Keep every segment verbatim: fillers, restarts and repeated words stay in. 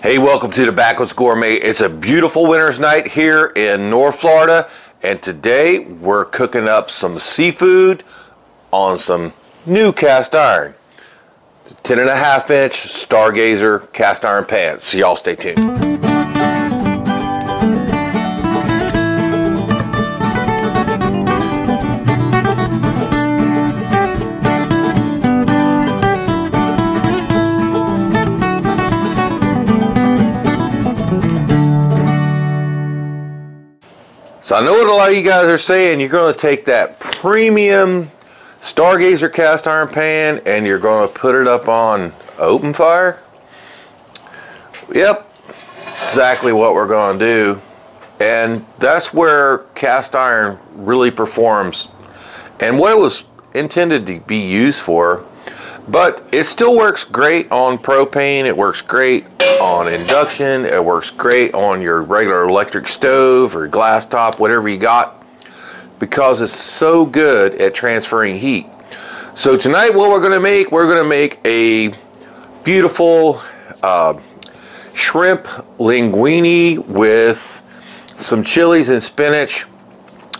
Hey, welcome to the Backwoods Gourmet. It's a beautiful winter's night here in North Florida, and today we're cooking up some seafood on some new cast iron. ten and a half inch Stargazer cast iron pans. So y'all stay tuned. So I know what a lot of you guys are saying. You're going to take that premium Stargazer cast iron pan and you're going to put it up on open fire? Yep, exactly what we're going to do. And that's where cast iron really performs and what it was intended to be used for. But it still works great on propane. It works great on induction. It works great on your regular electric stove or glass top, whatever you got, because it's so good at transferring heat. So tonight what we're going to make, we're going to make a beautiful uh, shrimp linguine with some chilies and spinach.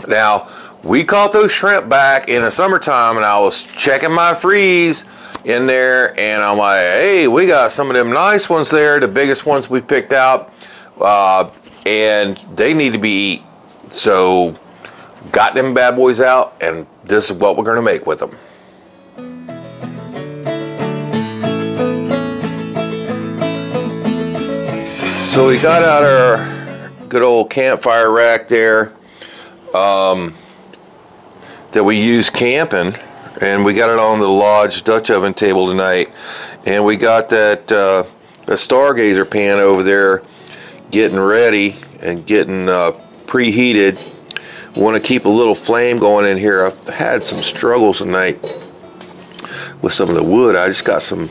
Now, we caught those shrimp back in the summertime, and I was checking my freeze in there, and I'm like, hey, we got some of them nice ones there, the biggest ones we picked out, uh, and they need to be eaten. So got them bad boys out, and this is what we're gonna make with them. So we got out our good old campfire rack there um, that we use camping, and we got it on the Lodge Dutch oven table tonight, and we got that uh, a Stargazer pan over there getting ready and getting uh, preheated. We want to keep a little flame going in here. I've had some struggles tonight with some of the wood. I just got some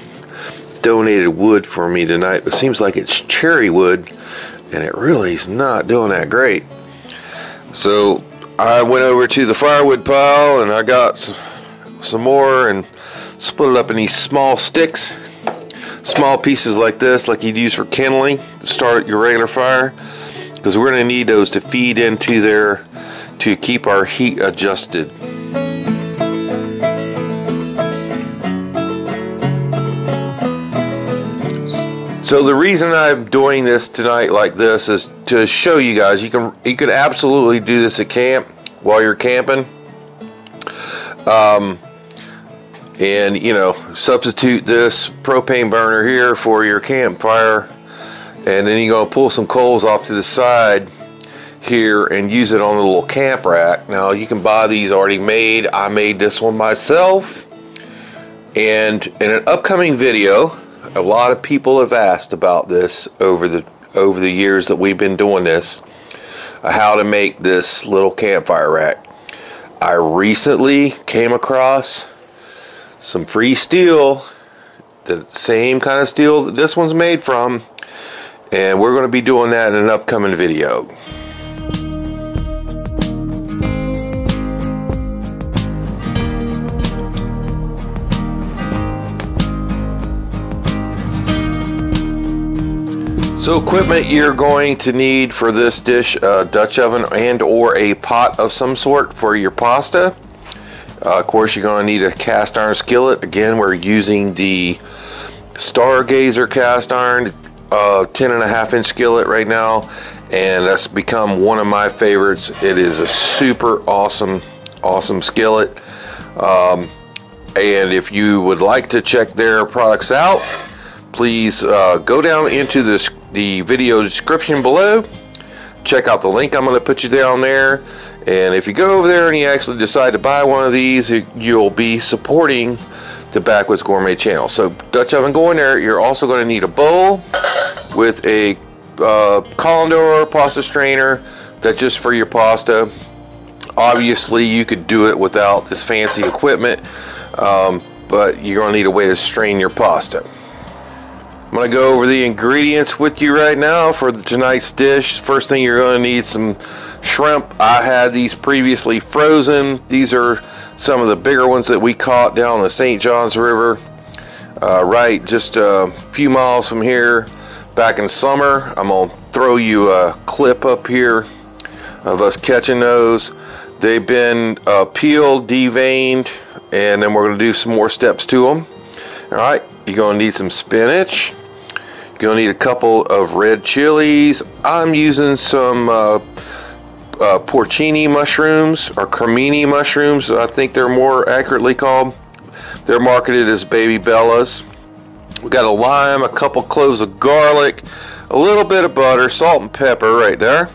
donated wood for me tonight. It seems like it's cherry wood, and it really is not doing that great. So I went over to the firewood pile, and I got some some more and split it up in these small sticks, small pieces like this, like you'd use for kindling to start your regular fire, because we're going to need those to feed into there to keep our heat adjusted. So the reason I'm doing this tonight like this is to show you guys you can you can absolutely do this at camp while you're camping, um, and you know, substitute this propane burner here for your campfire, and then you're gonna pull some coals off to the side here and use it on a little camp rack. Now you can buy these already made. I made this one myself, and in an upcoming video, a lot of people have asked about this over the over the years that we've been doing this, how to make this little campfire rack. I recently came across some free steel, the same kind of steel that this one's made from, and we're going to be doing that in an upcoming video. So equipment you're going to need for this dish, a Dutch oven and or a pot of some sort for your pasta. Uh, of course, you're going to need a cast iron skillet. Again, we're using the Stargazer cast iron uh, ten and a half inch skillet right now, and that's become one of my favorites. It is a super awesome, awesome skillet. Um, and if you would like to check their products out, please uh, go down into this, the video description below. Check out the link I'm going to put you down there, and if you go over there and you actually decide to buy one of these, you'll be supporting the Backwoods Gourmet Channel. So Dutch oven going there. You're also going to need a bowl with a uh, colander, pasta strainer. That's just for your pasta. Obviously, you could do it without this fancy equipment, um, but you're going to need a way to strain your pasta. I'm going to go over the ingredients with you right now for tonight's dish. First thing, you're going to need some shrimp. I had these previously frozen. These are some of the bigger ones that we caught down the Saint John's River, uh, right just a few miles from here. back in summer. I'm gonna throw you a clip up here of us catching those. They've been uh, peeled, deveined, and then we're gonna do some more steps to them. All right, you're gonna need some spinach. You're gonna need a couple of red chilies. I'm using some uh, uh, porcini mushrooms or cremini mushrooms. I think they're more accurately called. They're marketed as baby bellas. We got a lime, a couple cloves of garlic, a little bit of butter, salt and pepper right there.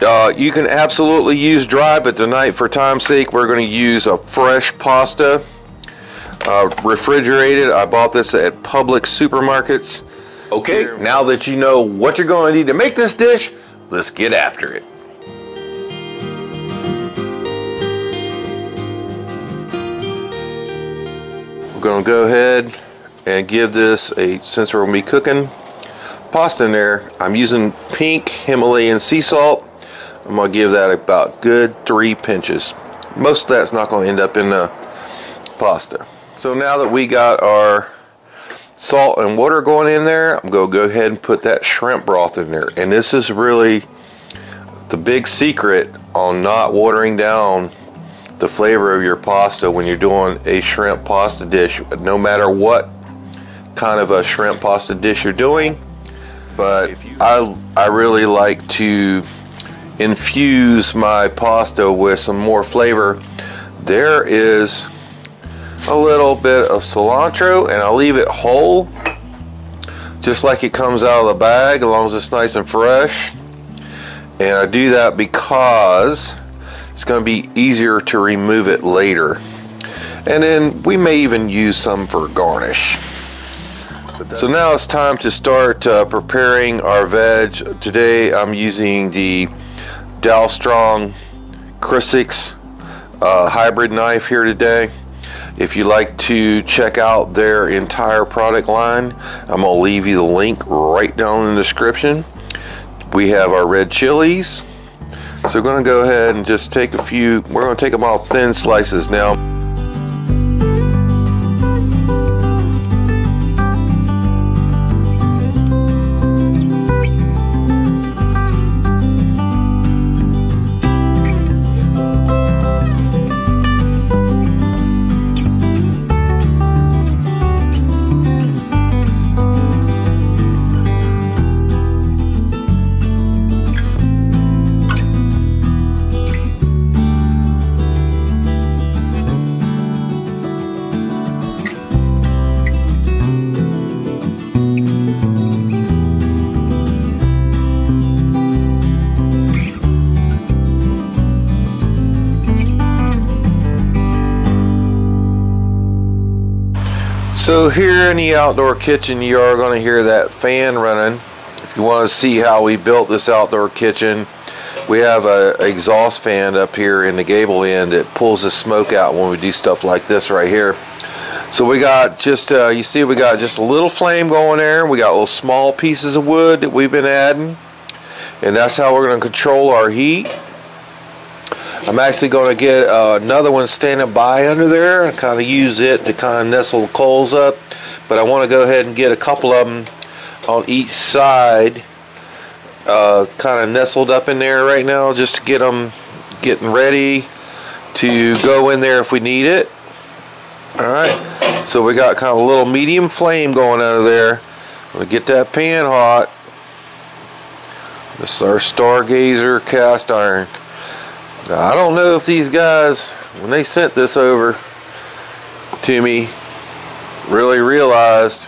Uh, you can absolutely use dry, but tonight for time's sake we're going to use a fresh pasta, uh, refrigerated. I bought this at Publix supermarkets. Okay, now that you know what you're going to need to make this dish, let's get after it. We're going to go ahead and give this a, since we're going to be cooking pasta in there, I'm using pink Himalayan sea salt. I'm going to give that about good three pinches. Most of that's not going to end up in the pasta. So now that we got our salt and water going in there, I'm going to go ahead and put that shrimp broth in there. And this is really the big secret on not watering down the flavor of your pasta when you're doing a shrimp pasta dish, no matter what kind of a shrimp pasta dish you're doing. But I, I really like to infuse my pasta with some more flavor. There is a little bit of cilantro, and I'll leave it whole just like it comes out of the bag, as long as it's nice and fresh. And I do that because it's going to be easier to remove it later. And then we may even use some for garnish. So now it's time to start uh, preparing our veg. Today I'm using the DalStrong Crisix uh, hybrid knife here today. If you like to check out their entire product line, I'm gonna leave you the link right down in the description. We have our red chilies. So we're gonna go ahead and just take a few, we're gonna take them all thin slices now. So here in the outdoor kitchen, you are going to hear that fan running. If you want to see how we built this outdoor kitchen, we have a exhaust fan up here in the gable end that pulls the smoke out when we do stuff like this right here. So we got just, uh, you see we got just a little flame going there. We got little small pieces of wood that we've been adding. And that's how we're going to control our heat. I'm actually going to get uh, another one standing by under there and kind of use it to kind of nestle the coals up. But I want to go ahead and get a couple of them on each side uh, kind of nestled up in there right now, just to get them getting ready to go in there if we need it. Alright, so we got kind of a little medium flame going under there. I'm going to get that pan hot. This is our Stargazer cast iron. Now, I don't know if these guys, when they sent this over to me, really realized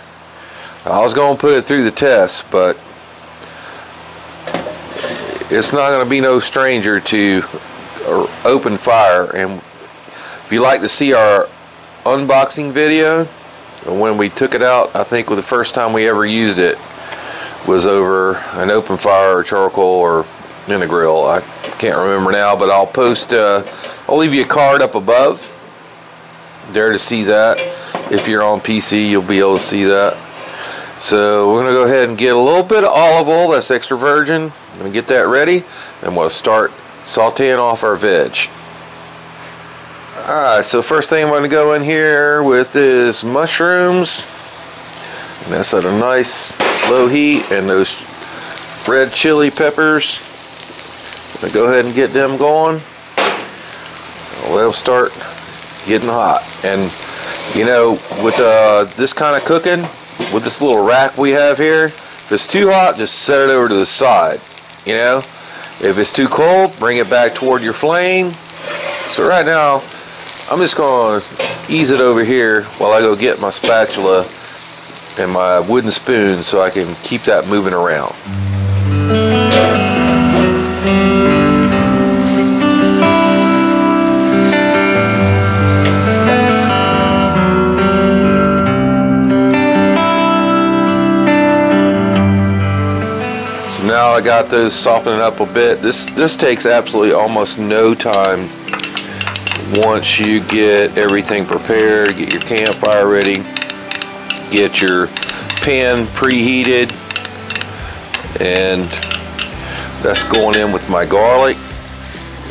I was going to put it through the test, but it's not going to be no stranger to open fire. And if you like to see our unboxing video, when we took it out, I think the first time we ever used it was over an open fire or charcoal or in a grill. I can't remember now, but I'll post, uh, I'll leave you a card up above there to see that. If you're on P C, you'll be able to see that. So we're going to go ahead and get a little bit of olive oil, that's extra virgin. I'm going to get that ready, and we'll start sauteing off our veg. Alright, so first thing I'm going to go in here with is mushrooms. And that's at a nice low heat, and those red chili peppers. I'm gonna go ahead and get them going. They'll start getting hot. And you know, with uh, this kind of cooking, with this little rack we have here, if it's too hot, just set it over to the side. You know, if it's too cold, bring it back toward your flame. So right now, I'm just gonna ease it over here while I go get my spatula and my wooden spoon so I can keep that moving around. So now I got those softening up a bit. This this takes absolutely almost no time once you get everything prepared, get your campfire ready, get your pan preheated, and that's going in with my garlic.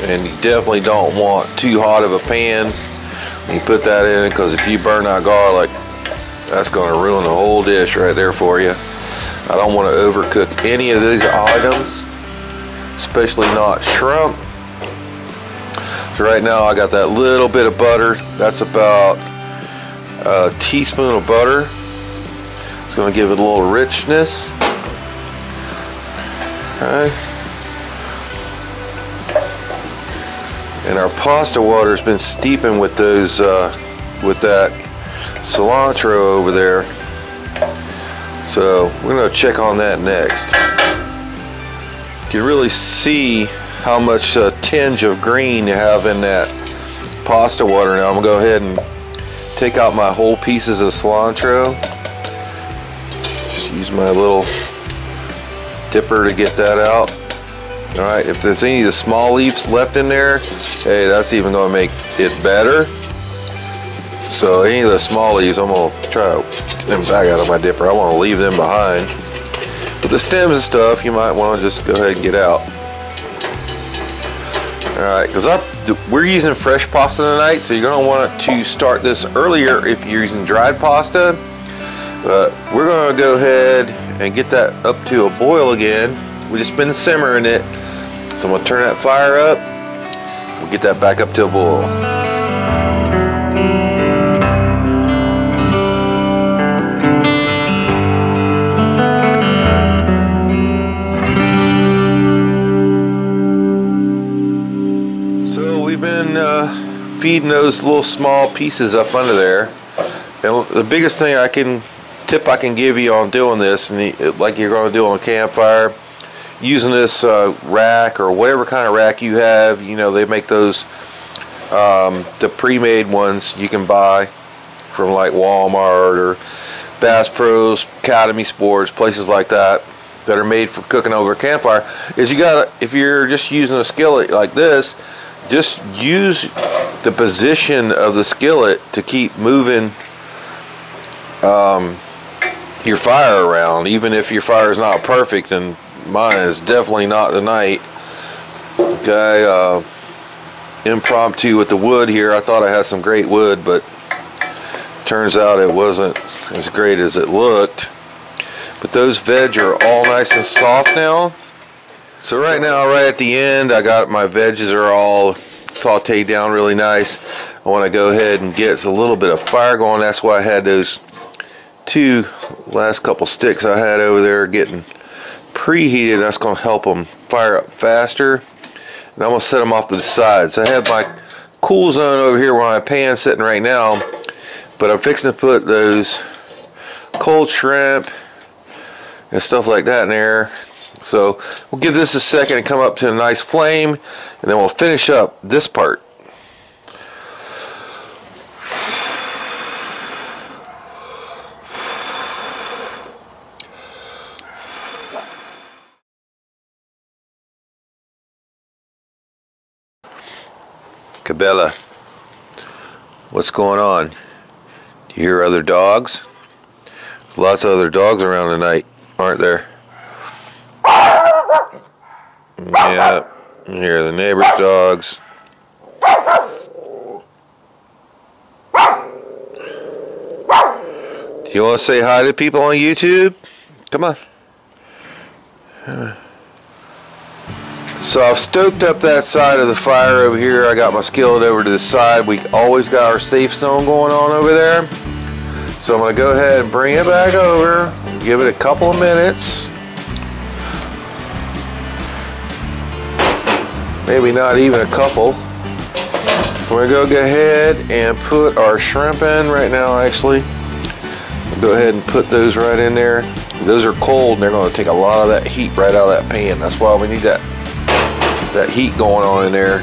And you definitely don't want too hot of a pan when you put that in, because if you burn out garlic, that's going to ruin the whole dish right there for you. I don't want to overcook any of these items, especially not shrimp. So right now I got that little bit of butter. That's about a teaspoon of butter. It's going to give it a little richness. Okay. And our pasta water has been steeping with those, uh, with that cilantro over there. So we're going to check on that next. You can really see how much uh, tinge of green you have in that pasta water. Now I'm going to go ahead and take out my whole pieces of cilantro. Just use my little dipper to get that out. Alright, if there's any of the small leaves left in there, hey, that's even going to make it better. So any of the small leaves, I'm going to try to get them back out of my dipper. I want to leave them behind. But the stems and stuff, you might want to just go ahead and get out. Alright, because we're using fresh pasta tonight, so you're going to want to start this earlier if you're using dried pasta. But we're going to go ahead and get that up to a boil again. We've just been simmering it. So I'm going to turn that fire up. We'll get that back up to a boil. Feeding those little small pieces up under there, and the biggest thing I can tip I can give you on doing this, and the, like you're going to do on a campfire, using this uh, rack or whatever kind of rack you have. You know, they make those um, the pre-made ones you can buy from like Walmart or Bass Pro's, Academy Sports, places like that that are made for cooking over a campfire. Is you got if you're just using a skillet like this, just use the position of the skillet to keep moving um, your fire around. Even if your fire is not perfect, and mine is definitely not tonight. Okay, uh, impromptu with the wood here. I thought I had some great wood, but turns out it wasn't as great as it looked. But those veg are all nice and soft now. So right now, right at the end, I got my veggies are all sauteed down really nice. I want to go ahead and get a little bit of fire going. That's why I had those two last couple sticks I had over there getting preheated. That's going to help them fire up faster. And I'm going to set them off to the side. So I have my cool zone over here where my pan's sitting right now. But I'm fixing to put those cold shrimp and stuff like that in there. So we'll give this a second and come up to a nice flame, and then we'll finish up this part. Cabela, what's going on? You hear other dogs? There's lots of other dogs around tonight, aren't there? Yeah, here are the neighbor's dogs. Do you want to say hi to people on YouTube? Come on. Uh, so I've stoked up that side of the fire over here. I got my skillet over to the side. We always got our safe zone going on over there. So I'm gonna go ahead and bring it back over, give it a couple of minutes. Maybe not even a couple. We're gonna go ahead and put our shrimp in right now, actually. We'll go ahead and put those right in there. Those are cold and they're gonna take a lot of that heat right out of that pan. That's why we need that, that heat going on in there.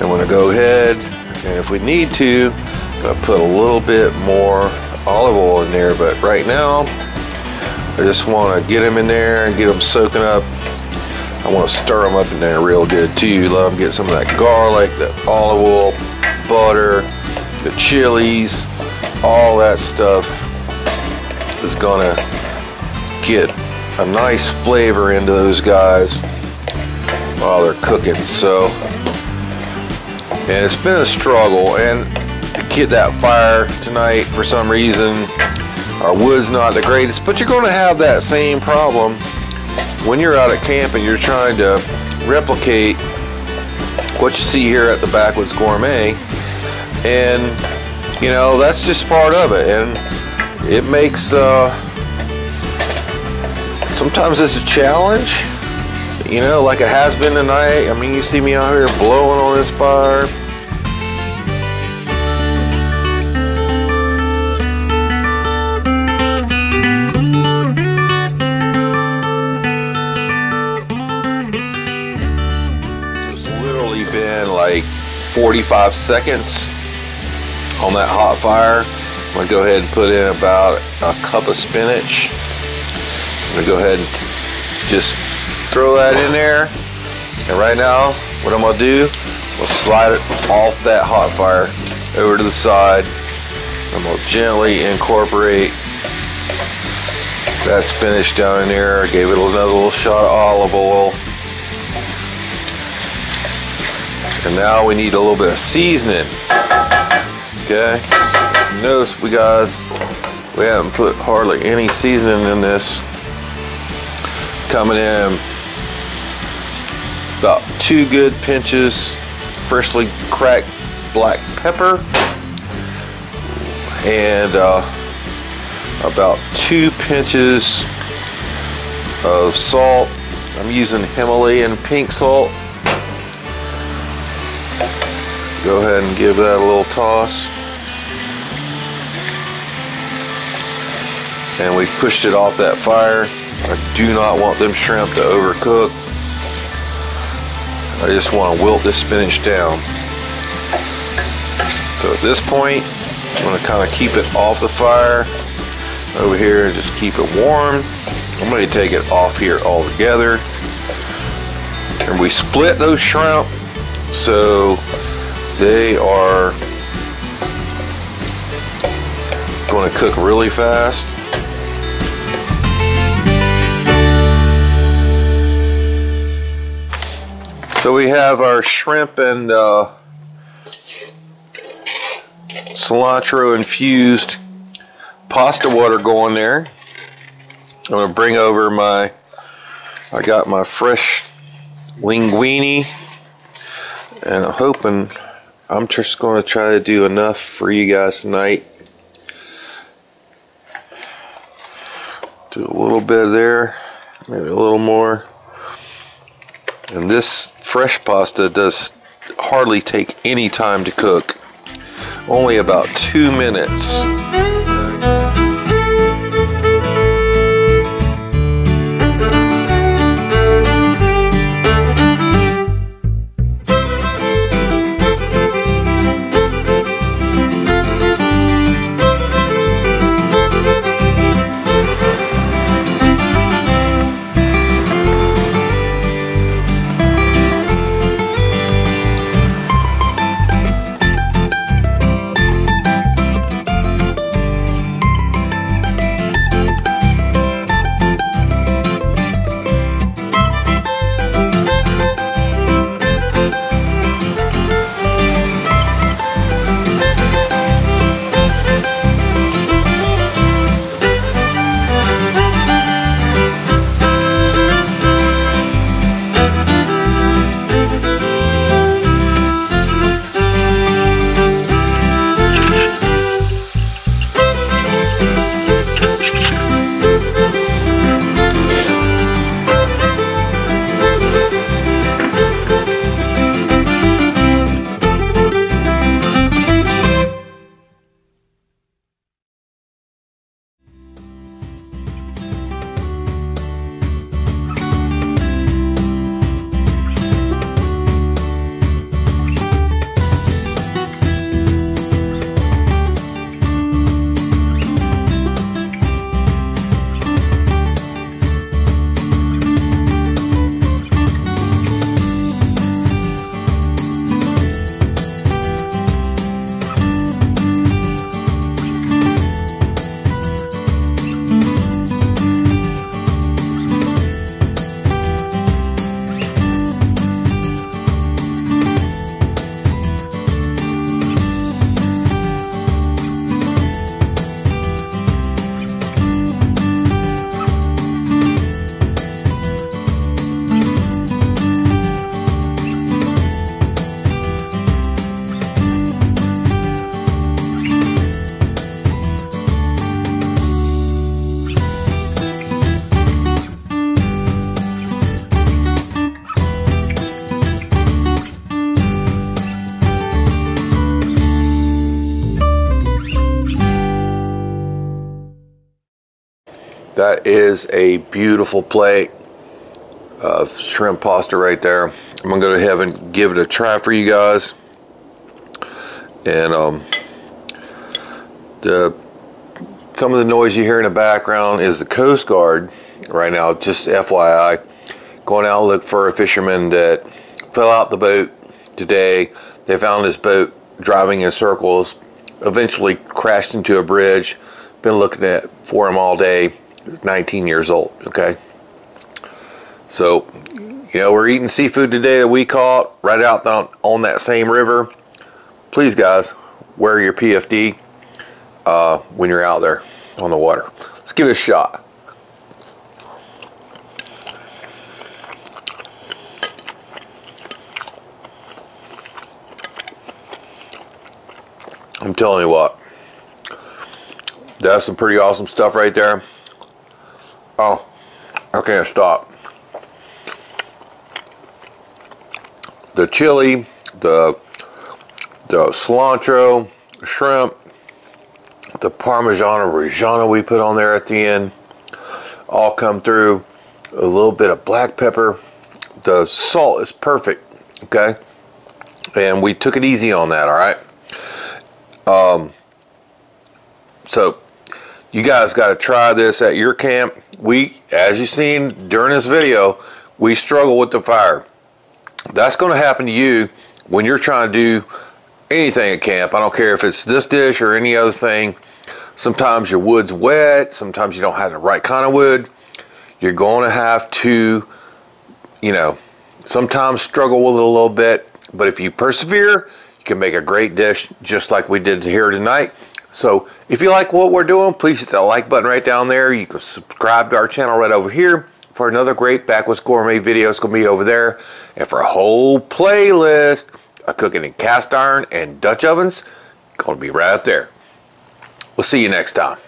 And we're gonna go ahead, and if we need to, I'm gonna put a little bit more olive oil in there, but right now, I just wanna get them in there and get them soaking up. I want to stir them up in there real good too. Let them get some of that garlic, the olive oil, butter, the chilies, all that stuff is gonna get a nice flavor into those guys while they're cooking. So, and it's been a struggle, and to get that fire tonight for some reason, our wood's not the greatest, but you're gonna have that same problem when you're out at camp and you're trying to replicate what you see here at the Backwoods Gourmet. And you know, that's just part of it, and it makes uh, sometimes it's a challenge, you know, like it has been tonight. I mean, you see me out here blowing on this fire. forty-five seconds on that hot fire. I'm gonna go ahead and put in about a cup of spinach. I'm gonna go ahead and just throw that in there. And right now, what I'm gonna do, we'll slide it off that hot fire over to the side. I'm gonna gently incorporate that spinach down in there. I gave it another little shot of olive oil. And now we need a little bit of seasoning. Okay, notice we guys, we haven't put hardly any seasoning in this. Coming in about two good pinches freshly cracked black pepper, and uh, about two pinches of salt. I'm using Himalayan pink salt. Go ahead and give that a little toss. And we pushed it off that fire. I do not want them shrimp to overcook. I just want to wilt this spinach down. So at this point, I'm going to kind of keep it off the fire over here and just keep it warm. I'm going to take it off here altogether. And we split those shrimp. So they are going to cook really fast. So we have our shrimp and uh, cilantro infused pasta water going there. I'm going to bring over my, I got my fresh linguine. And I'm hoping, I'm just going to try to do enough for you guys tonight. Do a little bit there, maybe a little more. And this fresh pasta does hardly take any time to cook. Only about two minutes. That is a beautiful plate of shrimp pasta right there. I'm gonna go ahead and give it a try for you guys. And um, the some of the noise you hear in the background is the Coast Guard right now, just F Y I, going out to look for a fisherman that fell out the boat today. They found this boat driving in circles, eventually crashed into a bridge. Been looking at for him all day. He's nineteen years old, okay? So, you know, we're eating seafood today that we caught right out on, on that same river. Please, guys, wear your P F D uh, when you're out there on the water. Let's give it a shot. I'm telling you what. That's some pretty awesome stuff right there. Oh, I can't stop. The chili, the, the cilantro, shrimp, the Parmigiano-Reggiano we put on there at the end, all come through. A little bit of black pepper. The salt is perfect, okay? And we took it easy on that, all right? Um, so, you guys got to try this at your camp. We, as you've seen during this video, we struggle with the fire. That's going to happen to you when you're trying to do anything at camp. I don't care if it's this dish or any other thing. Sometimes your wood's wet. Sometimes you don't have the right kind of wood. You're going to have to, you know, sometimes struggle with it a little bit. But if you persevere, you can make a great dish just like we did here tonight. So if you like what we're doing, please hit that like button right down there. You can subscribe to our channel right over here for another great Backwoods Gourmet video. It's going to be over there. And for a whole playlist of cooking in cast iron and Dutch ovens, it's going to be right up there. We'll see you next time.